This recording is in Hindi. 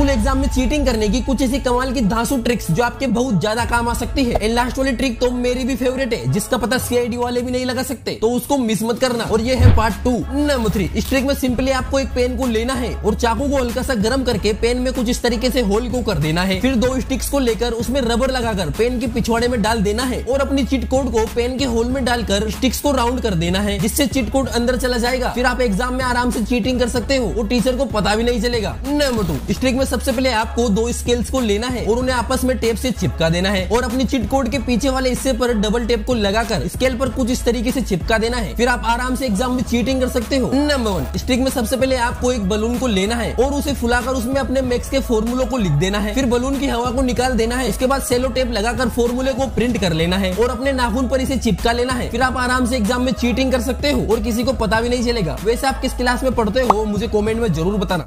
स्कूल एग्जाम में चीटिंग करने की कुछ ऐसी कमाल की धांसू ट्रिक्स जो आपके बहुत ज्यादा काम आ सकती है। एंड लास्ट वाली ट्रिक तो मेरी भी फेवरेट है, जिसका पता सीआईडी वाले भी नहीं लगा सकते, तो उसको मिस मत करना। और ये है पार्ट 2 नंबर 3। इस ट्रिक में सिंपली आपको एक पेन को लेना है और चाकू को हल्का सा गर्म करके पेन में कुछ इस तरीके से होल को कर देना है। फिर 2 स्टिक्स को लेकर उसमें रबर लगाकर पेन के पिछवाड़े में डाल देना है और अपनी चीट कोड को पेन के होल में डालकर स्टिक्स को राउंड कर देना है, जिससे चीट कोड अंदर चला जाएगा। फिर आप एग्जाम में आराम से चीटिंग कर सकते हो और टीचर को पता भी नहीं चलेगा। नंबर 2, इस ट्रिक में सबसे पहले आपको 2 स्केल्स को लेना है और उन्हें आपस में टेप से चिपका देना है और अपनी चीट कोड के पीछे वाले हिस्से पर डबल टेप को लगाकर स्केल पर कुछ इस तरीके से चिपका देना है। फिर आप आराम से एग्जाम में चीटिंग कर सकते हो। नंबर 1, इस ट्रिक में सबसे पहले आपको एक बलून को लेना है और उसे फुलाकर उसमें अपने मैक्स के फॉर्मूलों को लिख देना है। फिर बलून की हवा को निकाल देना है। इसके बाद सेलो टेप लगाकर फॉर्मूले को प्रिंट कर लेना है और अपने नाखून पर इसे चिपका लेना है। फिर आप आराम से एग्जाम में चीटिंग कर सकते हो और किसी को पता भी नहीं चलेगा। वैसे आप किस क्लास में पढ़ते हो मुझे कॉमेंट में जरूर बताना।